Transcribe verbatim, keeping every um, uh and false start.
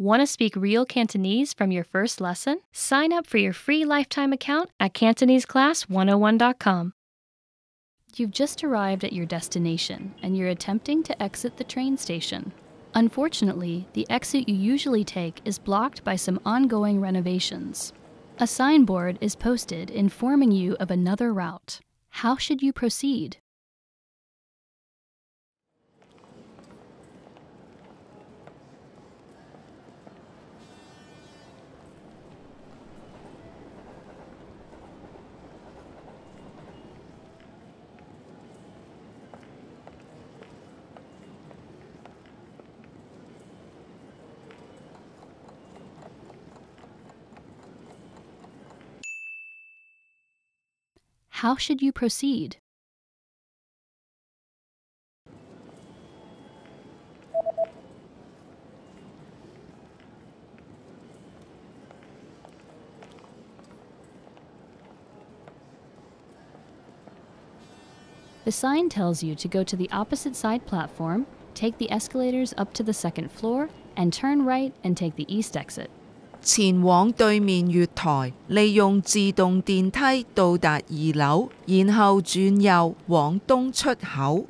Want to speak real Cantonese from your first lesson? Sign up for your free lifetime account at Cantonese Class one oh one dot com. You've just arrived at your destination and you're attempting to exit the train station. Unfortunately, the exit you usually take is blocked by some ongoing renovations. A signboard is posted informing you of another route. How should you proceed? How should you proceed? The sign tells you to go to the opposite side platform, take the escalators up to the second floor, and turn right and take the east exit. 前往對面月台，利用自動電梯到達二樓，然後轉右往東出口。